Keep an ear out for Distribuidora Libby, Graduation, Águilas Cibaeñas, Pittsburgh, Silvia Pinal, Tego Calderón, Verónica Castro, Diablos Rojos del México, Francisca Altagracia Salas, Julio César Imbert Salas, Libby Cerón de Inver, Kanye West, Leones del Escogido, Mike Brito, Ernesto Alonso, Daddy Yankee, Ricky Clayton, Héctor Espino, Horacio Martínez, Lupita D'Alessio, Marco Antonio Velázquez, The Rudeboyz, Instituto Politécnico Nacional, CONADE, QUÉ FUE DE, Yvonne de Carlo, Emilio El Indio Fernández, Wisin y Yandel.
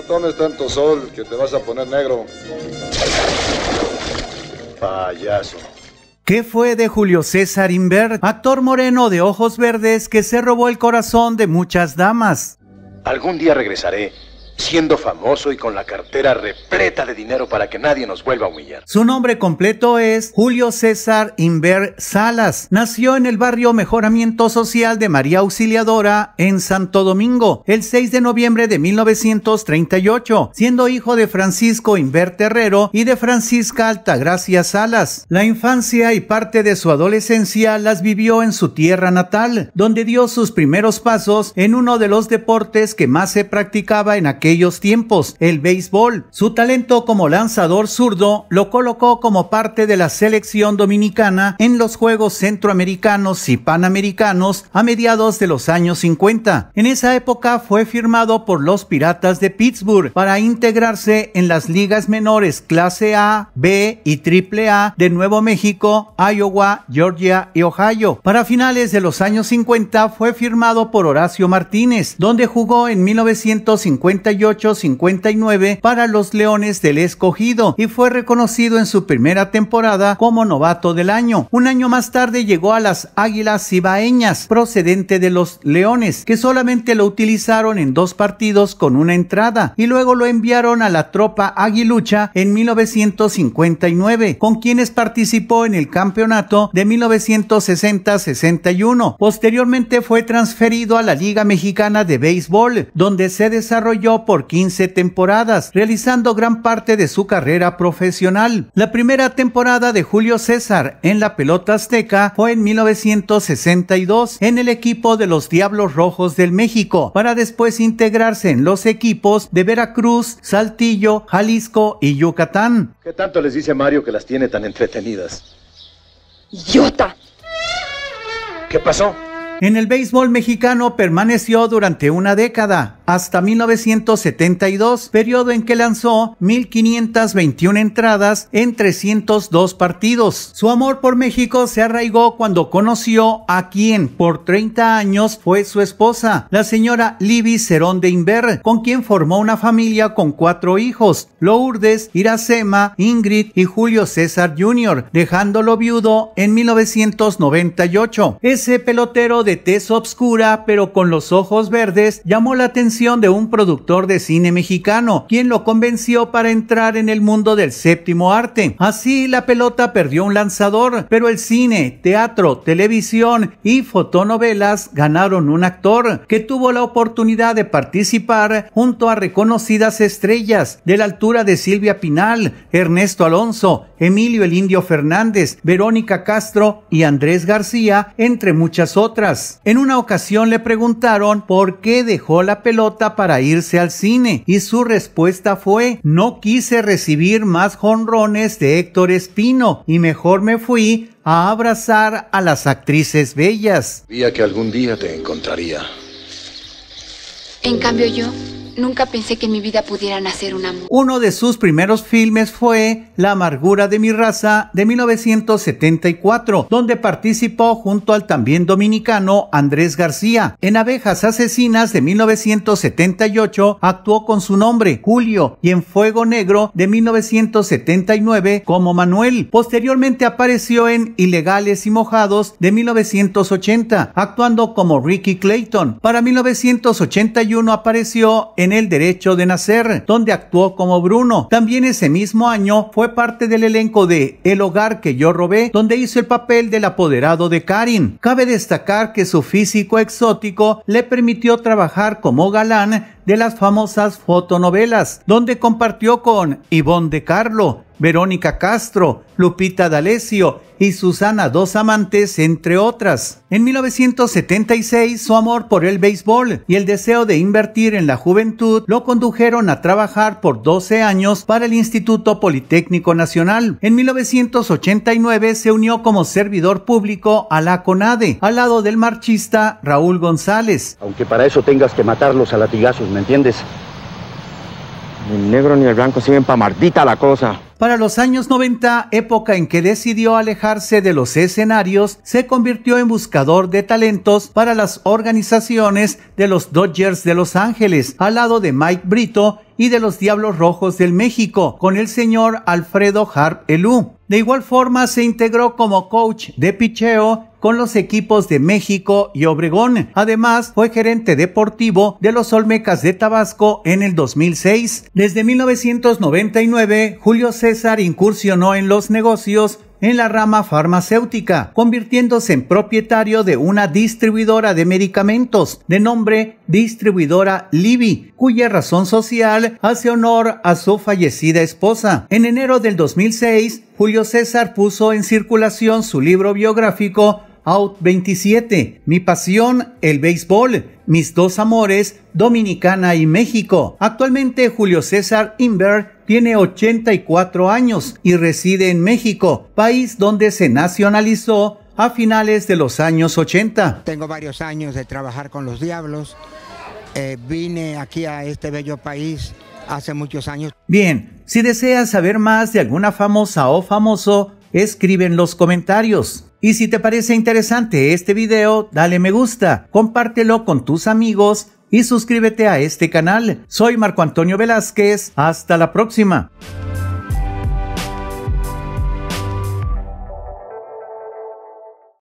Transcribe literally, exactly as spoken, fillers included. No tomes tanto sol que te vas a poner negro. Payaso. ¿Qué fue de Julio César Imbert, actor moreno de ojos verdes que se robó el corazón de muchas damas? Algún día regresaré, siendo famoso y con la cartera repleta de dinero para que nadie nos vuelva a humillar. Su nombre completo es Julio César Imbert Salas. Nació en el barrio Mejoramiento Social de María Auxiliadora en Santo Domingo el seis de noviembre de mil novecientos treinta y ocho, siendo hijo de Francisco Imbert Terrero y de Francisca Altagracia Salas. La infancia y parte de su adolescencia las vivió en su tierra natal, donde dio sus primeros pasos en uno de los deportes que más se practicaba en aquel tiempos, el béisbol. Su talento como lanzador zurdo lo colocó como parte de la selección dominicana en los Juegos Centroamericanos y Panamericanos a mediados de los años cincuenta. En esa época fue firmado por los Piratas de Pittsburgh para integrarse en las ligas menores clase A, B y triple A de Nuevo México, Iowa, Georgia y Ohio. Para finales de los años cincuenta fue firmado por Horacio Martínez, donde jugó en mil novecientos cincuenta y ocho cincuenta y nueve para los Leones del Escogido y fue reconocido en su primera temporada como novato del año. Un año más tarde llegó a las Águilas Cibaeñas, procedente de los Leones, que solamente lo utilizaron en dos partidos con una entrada, y luego lo enviaron a la tropa aguilucha en mil novecientos cincuenta y nueve, con quienes participó en el campeonato de mil novecientos sesenta sesenta y uno. Posteriormente fue transferido a la Liga Mexicana de Béisbol, donde se desarrolló por quince temporadas, realizando gran parte de su carrera profesional. La primera temporada de Julio César en la pelota azteca fue en mil novecientos sesenta y dos en el equipo de los Diablos Rojos del México, para después integrarse en los equipos de Veracruz, Saltillo, Jalisco y Yucatán. ¿Qué tanto les dice Mario que las tiene tan entretenidas? ¡Idiota! ¿Qué pasó? En el béisbol mexicano permaneció durante una década, hasta mil novecientos setenta y dos, periodo en que lanzó mil quinientas veintiuna entradas en trescientos dos partidos. Su amor por México se arraigó cuando conoció a quien por treinta años fue su esposa, la señora Libby Cerón de Inver, con quien formó una familia con cuatro hijos, Lourdes, Iracema, Ingrid y Julio César junior, dejándolo viudo en mil novecientos noventa y ocho. Ese pelotero de de tez obscura pero con los ojos verdes llamó la atención de un productor de cine mexicano, quien lo convenció para entrar en el mundo del séptimo arte. Así la pelota perdió un lanzador, pero el cine, teatro, televisión y fotonovelas ganaron un actor que tuvo la oportunidad de participar junto a reconocidas estrellas de la altura de Silvia Pinal, Ernesto Alonso, Emilio El Indio Fernández, Verónica Castro y Andrés García, entre muchas otras. En una ocasión le preguntaron por qué dejó la pelota para irse al cine y su respuesta fue: no quise recibir más jonrones de Héctor Espino y mejor me fui a abrazar a las actrices bellas. Sabía que algún día te encontraría. En cambio yo nunca pensé que en mi vida pudieran hacer un amor. Uno de sus primeros filmes fue La amargura de mi raza de mil novecientos setenta y cuatro, donde participó junto al también dominicano Andrés García. En Abejas asesinas de mil novecientos setenta y ocho actuó con su nombre, Julio, y en Fuego negro de mil novecientos setenta y nueve como Manuel. Posteriormente apareció en Ilegales y mojados de mil novecientos ochenta, actuando como Ricky Clayton. Para mil novecientos ochenta y uno apareció en El derecho de nacer, donde actuó como Bruno. También ese mismo año fue parte del elenco de El hogar que yo robé, donde hizo el papel del apoderado de Karin. Cabe destacar que su físico exótico le permitió trabajar como galán de las famosas fotonovelas, donde compartió con Yvonne de Carlo, Verónica Castro, Lupita D'Alessio y Susana Dos Amantes, entre otras. En mil novecientos setenta y seis, su amor por el béisbol y el deseo de invertir en la juventud lo condujeron a trabajar por doce años para el Instituto Politécnico Nacional. En mil novecientos ochenta y nueve se unió como servidor público a la CONADE, al lado del marchista Raúl González. Aunque para eso tengas que matarlos a latigazos, ¿me entiendes? Ni el negro ni el blanco sirven para maldita la cosa. Para los años noventa, época en que decidió alejarse de los escenarios, se convirtió en buscador de talentos para las organizaciones de los Dodgers de Los Ángeles, al lado de Mike Brito y de los Diablos Rojos del México, con el señor Alfredo Harp Elú. De igual forma, se integró como coach de pitcheo con los equipos de México y Obregón. Además, fue gerente deportivo de los Olmecas de Tabasco en el dos mil seis. Desde mil novecientos noventa y nueve, Julio César incursionó en los negocios en la rama farmacéutica, convirtiéndose en propietario de una distribuidora de medicamentos de nombre Distribuidora Libby, cuya razón social hace honor a su fallecida esposa. En enero del dos mil seis, Julio César puso en circulación su libro biográfico Out veintisiete, mi pasión, el béisbol, mis dos amores, Dominicana y México. Actualmente Julio César Imbert tiene ochenta y cuatro años y reside en México, país donde se nacionalizó a finales de los años ochenta. Tengo varios años de trabajar con los Diablos, eh, vine aquí a este bello país hace muchos años. Bien, si deseas saber más de alguna famosa o famoso, escribe en los comentarios. Y si te parece interesante este video, dale me gusta, compártelo con tus amigos y suscríbete a este canal. Soy Marco Antonio Velázquez, hasta la próxima.